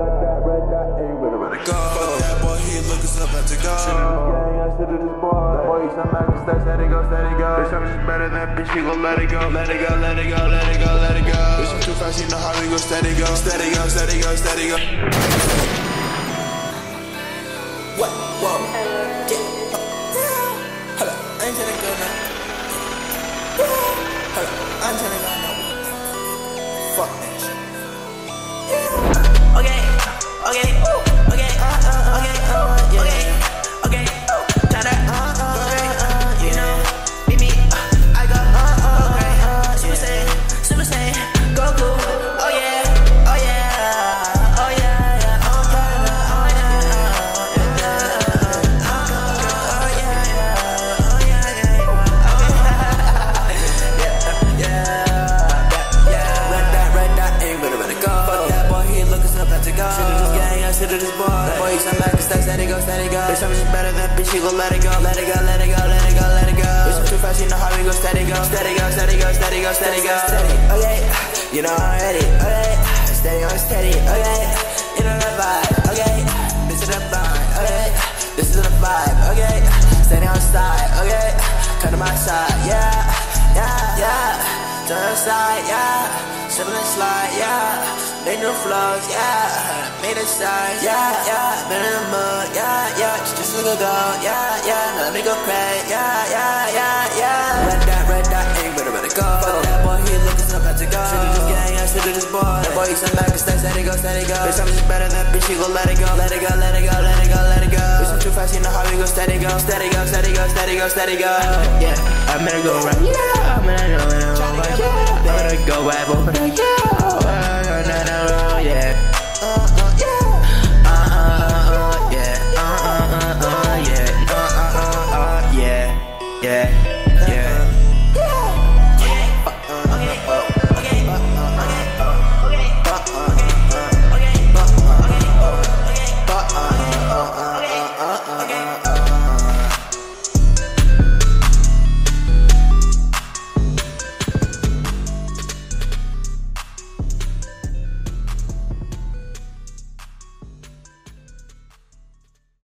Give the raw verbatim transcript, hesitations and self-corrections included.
Better than bitch, she gon' let it go, let it go, let it go, let it go, let it go. Bitch, I'm too fast, you know how we go, steady go, steady go, steady go, steady go. What? Whoa. Yeah. Hold up, I ain't tryna go now. Hold up, I ain't tryna go now. Fuck that shit. Okay, okay, ooh, okay, uh, uh, okay, uh, yeah. Okay. Bitch, I'm just better than bitch, you gon' let it go, let it go, let it go, let it go, let it go. Bitch, I'm too fast, you know how we go, steady go, steady go, steady go, steady go, steady go. Okay, you know I'm ready, okay, steady on steady, okay, you know the vibe, okay, this is the vibe, okay, this is the vibe, okay, steady on side, okay, come to my side, yeah, yeah, yeah, turn on side, yeah, slip and slide, yeah. Made no flaws, yeah, made a size, yeah, yeah, been in the mud, yeah, yeah, she just look a girl, yeah, yeah, now let me go crack, yeah, yeah, yeah, yeah. Red dot, red dot, ain't better better go. Fuck that boy, he lookin' so bad to go. Should've just gang, I should've just boy. That boy, he sent back a stack, steady go, steady go. Bitch, I'm just better than bitch, she gon' let it go, let it go, let it go, let it go, let it go. Bitch, I'm too fast, you know how we go, steady go, steady go, steady go, steady go, steady go. Yeah, I'm gonna go right, yeah, I'm gonna go right, yeah, I'm gonna go right, yeah. Uh, uh.